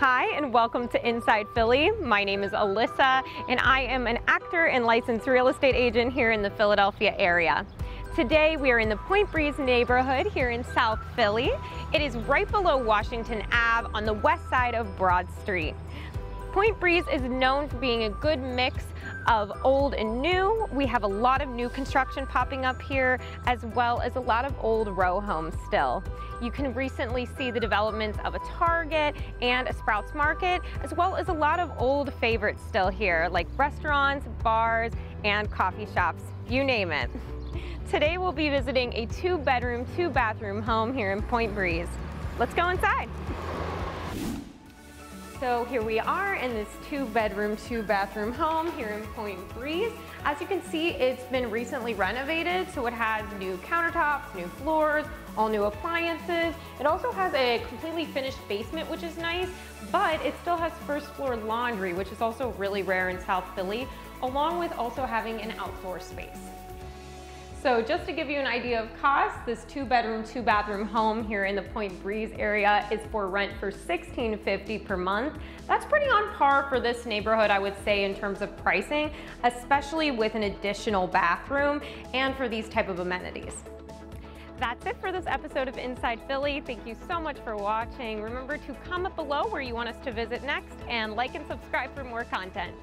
Hi, and welcome to Inside Philly. My name is Alyssa, and I am an actor and licensed real estate agent here in the Philadelphia area. Today we are in the Point Breeze neighborhood here in South Philly. It is right below Washington Ave on the west side of Broad Street. Point Breeze is known for being a good mix of old and new. We have a lot of new construction popping up here, as well as a lot of old row homes still. You can recently see the developments of a Target and a Sprouts Market, as well as a lot of old favorites still here, like restaurants, bars, and coffee shops, you name it. Today we'll be visiting a 2-bedroom, 2-bathroom home here in Point Breeze. Let's go inside. So here we are in this 2-bedroom, 2-bathroom home here in Point Breeze. As you can see, it's been recently renovated, so it has new countertops, new floors, all new appliances. It also has a completely finished basement, which is nice, but it still has first floor laundry, which is also really rare in South Philly, along with also having an outdoor space. So just to give you an idea of cost, this 2-bedroom, 2-bathroom home here in the Point Breeze area is for rent for $1,650 per month. That's pretty on par for this neighborhood, I would say, in terms of pricing, especially with an additional bathroom and for these type of amenities. That's it for this episode of Inside Philly. Thank you so much for watching. Remember to comment below where you want us to visit next and like and subscribe for more content.